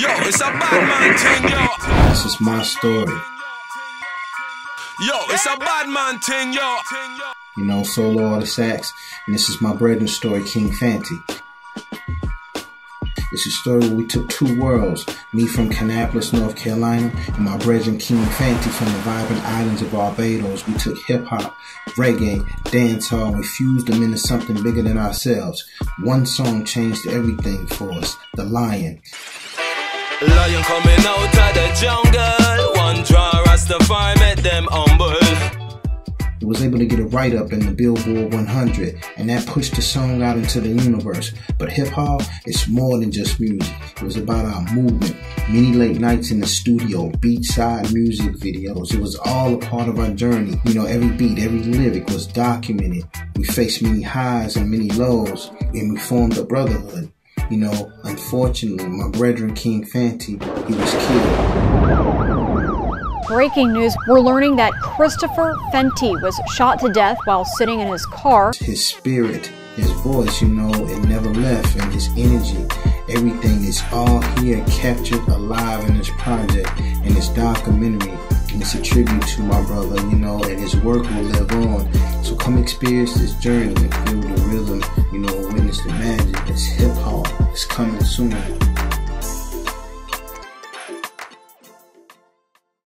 Yo, it's a bad man thing, yo. This is my story. Yo, it's a bad man thing, yo. You know, solo on the sax, and this is my brethren's story, King Fenty. It's a story where we took two worlds, me from Kannapolis, North Carolina, and my brethren King Fenty from the vibrant islands of Barbados. We took hip-hop, reggae, dancehall, we fused them into something bigger than ourselves. One song changed everything for us, The Lion. Lion coming out of the jungle, one draw Rastafari made them humble. It was able to get a write-up in the Billboard 100, and that pushed the song out into the universe. But hip-hop, it's more than just music. It was about our movement, many late nights in the studio, beatside music videos. It was all a part of our journey. You know, every beat, every lyric was documented. We faced many highs and many lows, and we formed a brotherhood. You know, unfortunately, my brethren King Fenty, he was killed. Breaking news, we're learning that Christopher Fenty was shot to death while sitting in his car. His spirit, his voice, you know, it never left, and his energy, everything is all here, captured alive in this project, in this documentary. And it's a tribute to my brother, you know, and his work will live on. So come experience this journey and feel the